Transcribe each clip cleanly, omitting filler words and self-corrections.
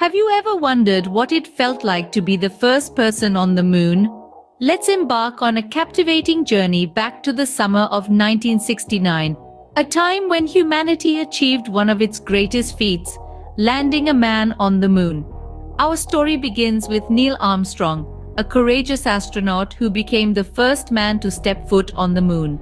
Have you ever wondered what it felt like to be the first person on the moon? Let's embark on a captivating journey back to the summer of 1969, a time when humanity achieved one of its greatest feats, landing a man on the moon. Our story begins with Neil Armstrong, a courageous astronaut who became the first man to step foot on the moon.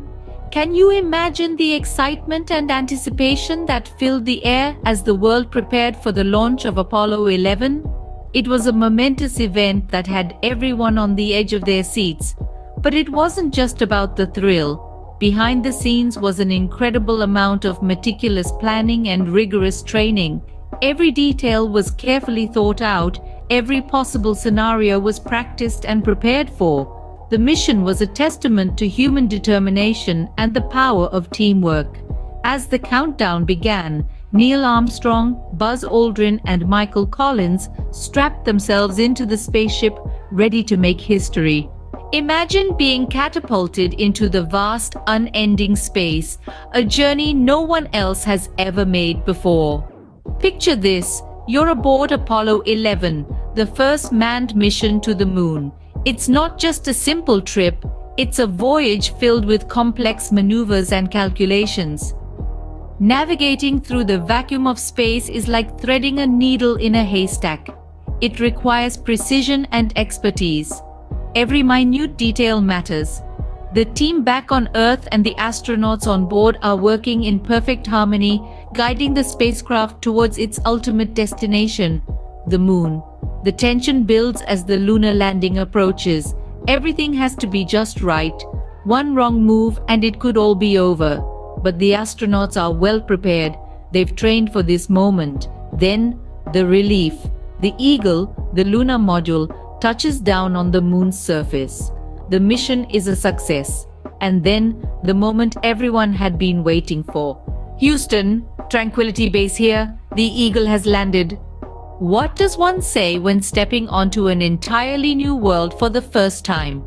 Can you imagine the excitement and anticipation that filled the air as the world prepared for the launch of Apollo 11? It was a momentous event that had everyone on the edge of their seats. But it wasn't just about the thrill. Behind the scenes was an incredible amount of meticulous planning and rigorous training. Every detail was carefully thought out, every possible scenario was practiced and prepared for. The mission was a testament to human determination and the power of teamwork. As the countdown began, Neil Armstrong, Buzz Aldrin, and Michael Collins strapped themselves into the spaceship, ready to make history. Imagine being catapulted into the vast, unending space, a journey no one else has ever made before. Picture this, you're aboard Apollo 11, the first manned mission to the moon. It's not just a simple trip, it's a voyage filled with complex maneuvers and calculations. Navigating through the vacuum of space is like threading a needle in a haystack. It requires precision and expertise. Every minute detail matters. The team back on Earth and the astronauts on board are working in perfect harmony, guiding the spacecraft towards its ultimate destination, the moon. The tension builds as the lunar landing approaches. Everything has to be just right. One wrong move and it could all be over. But the astronauts are well prepared. They've trained for this moment. Then, the relief. The Eagle, the lunar module, touches down on the moon's surface. The mission is a success. And then, the moment everyone had been waiting for. Houston, Tranquility Base here. The Eagle has landed. What does one say when stepping onto an entirely new world for the first time?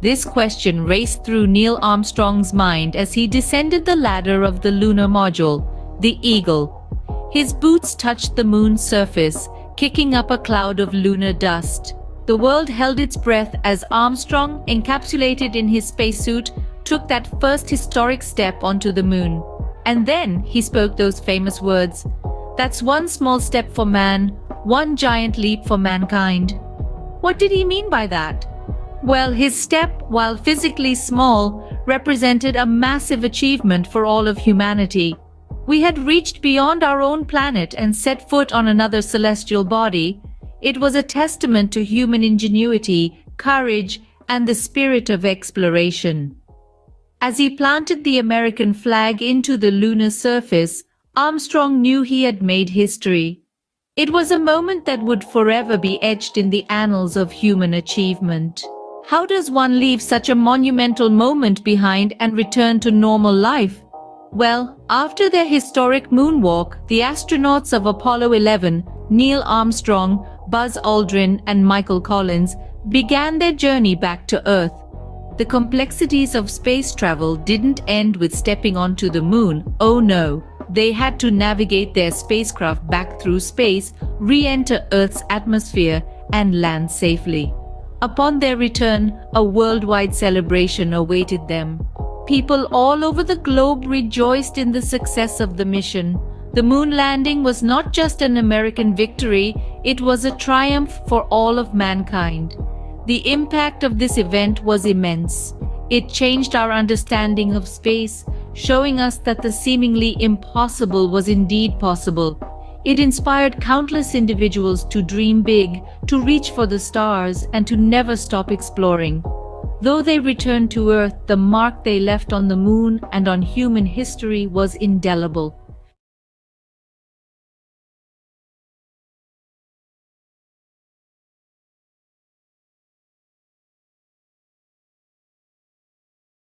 This question raced through Neil Armstrong's mind as he descended the ladder of the lunar module, the Eagle. His boots touched the moon's surface, kicking up a cloud of lunar dust. The world held its breath as Armstrong, encapsulated in his spacesuit, took that first historic step onto the moon. And then he spoke those famous words, "That's one small step for man, one giant leap for mankind." What did he mean by that? Well, his step, while physically small, represented a massive achievement for all of humanity. We had reached beyond our own planet and set foot on another celestial body. It was a testament to human ingenuity, courage, and the spirit of exploration. As he planted the American flag into the lunar surface, Armstrong knew he had made history. It was a moment that would forever be etched in the annals of human achievement. How does one leave such a monumental moment behind and return to normal life? Well, after their historic moonwalk, the astronauts of Apollo 11, Neil Armstrong, Buzz Aldrin, and Michael Collins, began their journey back to Earth. The complexities of space travel didn't end with stepping onto the moon, oh no. They had to navigate their spacecraft back through space, re-enter Earth's atmosphere, and land safely. Upon their return, a worldwide celebration awaited them. People all over the globe rejoiced in the success of the mission. The moon landing was not just an American victory, it was a triumph for all of mankind. The impact of this event was immense. It changed our understanding of space, showing us that the seemingly impossible was indeed possible. It inspired countless individuals to dream big, to reach for the stars, and to never stop exploring. Though they returned to Earth, the mark they left on the moon and on human history was indelible.